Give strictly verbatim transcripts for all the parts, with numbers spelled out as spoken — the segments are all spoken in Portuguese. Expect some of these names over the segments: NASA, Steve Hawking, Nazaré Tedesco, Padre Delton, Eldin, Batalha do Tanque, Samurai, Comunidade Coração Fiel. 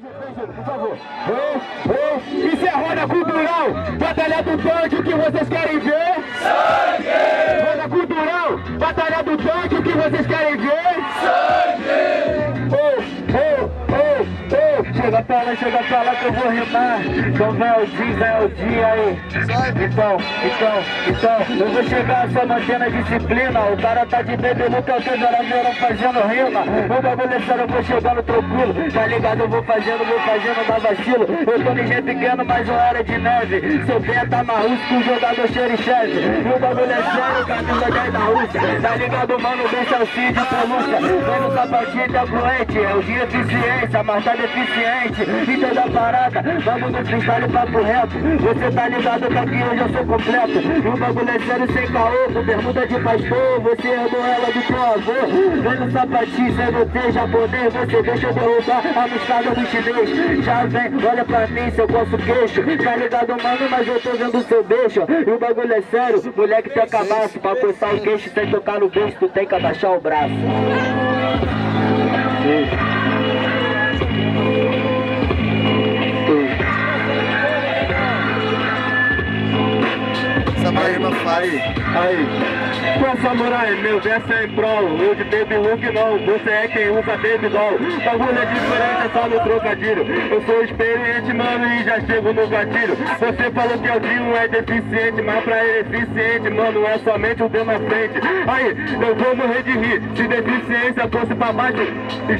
Por favor. Oh, oh. Isso é roda cultural, Batalha do Tanque, o que vocês querem ver? Sangue! Roda cultural, Batalha do Tanque, o que vocês querem ver? Sangue! Oh, oh, oh, oh. Chega pra lá, chega pra lá que eu vou rimar. Então vai o dia, é o dia aí. Então, então, então, eu vou chegar só mantendo a disciplina. O cara tá de bebê, no calcinho, era verão fazendo rima. O bagulho é sério, eu vou chegando tranquilo. Tá ligado, eu vou fazendo, vou fazendo, dá vacilo. Eu tô ninguém pequeno, mas uma hora de neve. Sou beta na Rússia, com o jogador xerichefe. O bagulho é sério, camisa dez da Rússia. Tá ligado, mano, bem salsinha de pelúcia. Vem no sapatinho, tá fluente. É o dia de ciência, mas tá deficiente. Então da parada, vamos no freestyle, papo reto. Você tá ligado, tá aqui, hoje eu sou completo. O bagulho é sério, sem caô, pergunta de pastor. Você é ela do teu avô. Vem no sapatinho, sem você, japonês. Você deixa eu derrubar a miscada do chinês. Já vem, olha pra mim, seu coço queixo. Tá ligado, mano, mas eu tô vendo o seu beijo. E o bagulho é sério, moleque tem cabaço. Pra coçar o queixo sem tocar no beijo, tu tem que abaixar o braço. Samurai, irmã, aí, aí. Qual samurai? Meu verso é em prol. Eu de baby look não, você é quem usa baby doll. Bagulho é diferente, é só no trocadilho. Eu sou experiente, mano, e já chego no gatilho. Você falou que Eldin é deficiente, mas pra ele é eficiente, mano, é somente o dedo na frente. Aí, eu vou morrer de rir. Se deficiência fosse pra baixo,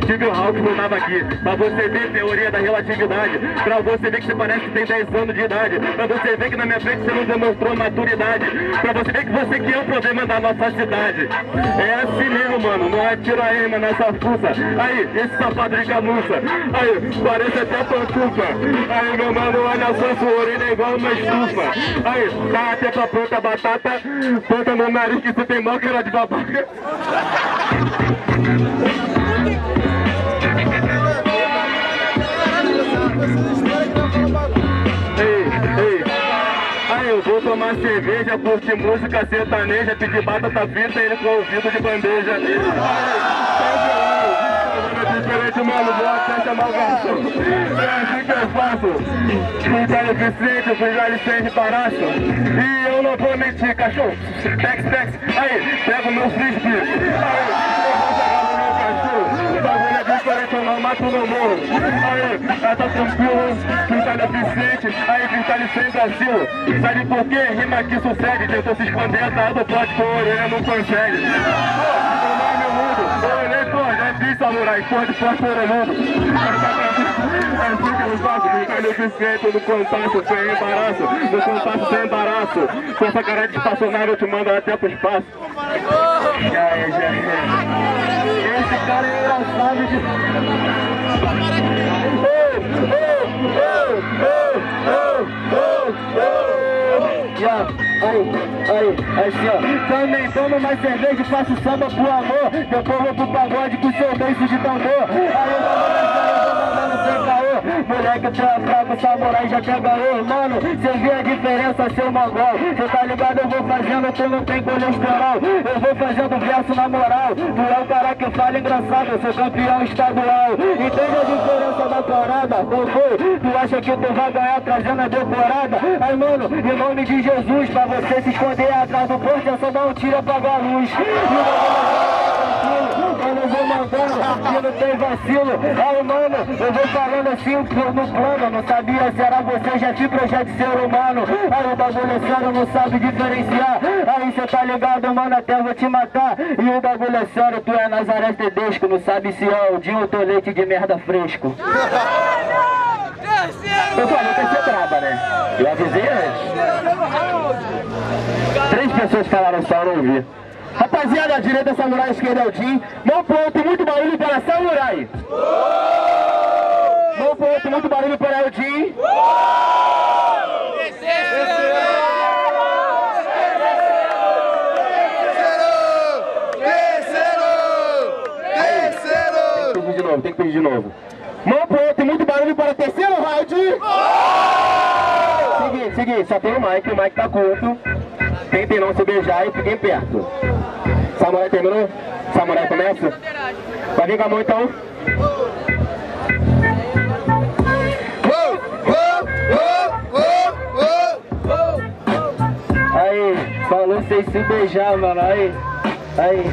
Steve Hawking não tava aqui. Pra você ver teoria da relatividade, pra você ver que você parece que tem dez anos de idade, pra você ver que na minha frente você não demonstrou maturidade. Pra você ver que você que é o problema da nossa cidade. É assim mesmo, mano, não atira a arma nessa fuça. Aí, esse sapato de camuça. Aí, parece até pantufa. Aí, meu mano, olha só, sua orelha é igual uma estufa. Aí, tá até pra planta batata. Planta no nariz que você tem mó cara de babaca. Vou tomar cerveja, curtir música sertaneja, pedir batata frita e ele com o ouvido de bandeja. Diferente, mano, vou até chamar o garçom. É assim que eu faço. Fui já deficiente, fui já licença paraço. E eu não vou mentir, cachorro. Tex, tex, aí, pega o meu frisbee. Aí, eu vou pegar o meu cachorro. O bagulho é diferente, eu não mato no morro. Aí, ela tá tranquila. Aí, freestyle sem vacilo. Sabe por quê? Rima aqui sucede. Tentou se esconder, tá do plot, porém não consegue. Tomar meu mundo, eu olhei, pô, já vi samurai, pô, de forte, orelhudo. É assim que eu faço, freestyle eficiente no compasso, sem embaraço. No compasso, sem embaraço. Com essa cara de estacionário, eu te mando até pro espaço. Já é, já é. Esse cara é engraçado de... Aí, assim ó, também tomo mais cerveja e faço samba pro amor. Depois vou pro pagode com seu beijo de tambor. Aí eu vou mandando sem caô. Moleque fraco, samurai já até ganhou. Mano, cê vê a diferença, seu mongol. Cê tá ligado, eu vou fazendo, tu não tem colesterol. Eu vou fazendo verso na moral. Tu é o cara que fala engraçado, eu sou campeão estadual. Entende a diferença da parada, foi? Tu acha que tu vai ganhar trazendo a decorada? Aí mano, em nome de Jesus, pra você se esconder atrás do poste, é só dar um tiro e apagar a luz. Eu não vou mandando, que não tem vacilo. Aí mano, eu vou falando assim no plano. Eu não sabia se era você, já te projeto de ser humano. Aí o bagulho é sério, não sabe diferenciar. Aí cê tá ligado, mano, até vou te matar. E o bagulho é sério, tu é Nazaré Tedesco. Não sabe se é o Dinho ou leite de merda fresco. Eu falei que ia ser braba, né? Eu avisei antes. Três pessoas falaram só, eu não ouvi. Rapaziada, à direita, Samurai, esquerda, Eldin. Mão pro alto, muito barulho para Samurai. Uh! Mão pro alto, muito barulho para Eldin. Uh! Desceu! Tem que pedir de novo. Mão pro outro, muito barulho para terceiro round. Oh! Seguinte, seguinte, só tem o Mike, o Mike tá curto. Tentem não se beijar e fiquem perto. Samurai terminou? Samurai começa? Vai vir com a mão então. sem se beijar, mano, aí, aí.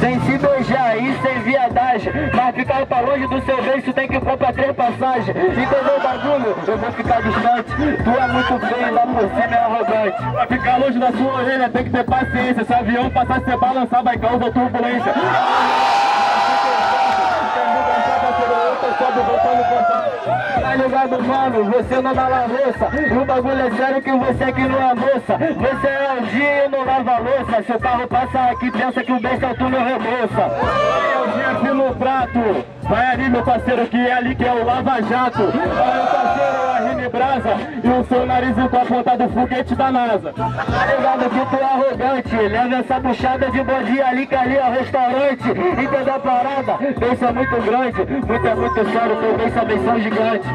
Sem se beijar aí, sem viadagem. Mas ficar pra longe do seu beijo tem que comprar três passagens. Entendeu o bagulho? Eu vou ficar distante. Tu é muito feio, lá por cima é arrogante. Pra ficar longe da sua orelha tem que ter paciência. Se o avião passar, se balançar, vai causar turbulência. Tá ligado, mano? Você não dá louça. E o bagulho é sério que você que não é moça. Você é Eldin e não lava louça. Se o carro passa aqui, pensa que o besta é o túnel remoça. Vai, Eldin, aqui no prato. Vai ali, meu parceiro, que é ali que é o lava-jato. Vai, meu parceiro, a rime brasa. E o seu nariz com a ponta do foguete da NASA. Tá ligado que tu é arrogante. Leva essa puxada de bom dia ali, que ali é o restaurante. Entendeu a parada? Pensa muito grande. Muito é muito sério, teu pensa bem são gigante.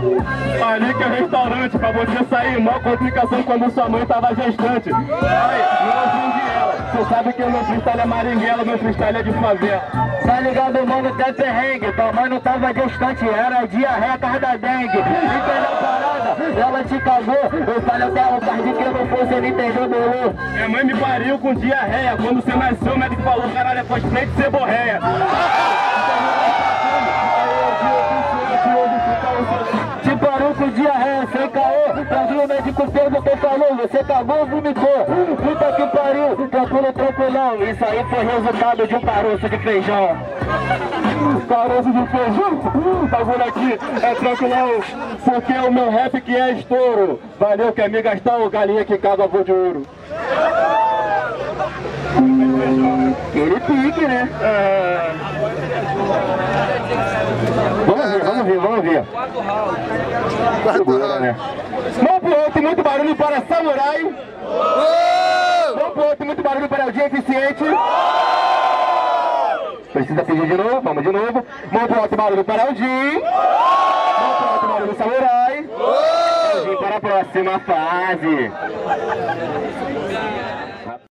Ali que é restaurante, pra você sair, maior complicação quando sua mãe tava gestante. Ai, não ouvi ela. Você sabe que o meu freestyle é maringuela, meu freestyle é de favela. Tá ligado, mano, até perrengue. Tua mãe não tava gestante, era diarreia, causa da dengue. Entendeu a parada? Ela te cagou. Eu falei até o tarde que eu não fosse, ele entendeu, bolou. Minha mãe me pariu com diarreia. Quando você nasceu, o médico falou, caralho, é pós-frente de ceborreia. Você cagou ou vomitou? Puta que pariu, tranquilo, tranquilão. Isso aí foi resultado de um caroço de feijão. Caroço de feijão? Bagulho aqui é tranquilão, porque o meu rap que é estouro. Valeu, quer me gastar o galinha que caga avô de ouro. Ele pique, né? É... Vamos ver, vamos ver, vamos ver. Segura, né? Mão pro alto, muito barulho para Samurai. Mão pro alto, muito barulho para Eldin Eficiente. Precisa pedir de novo, vamos de novo. Mão pro alto, barulho para Eldin. Mão pro alto, barulho para Samurai. Eldin para a próxima fase.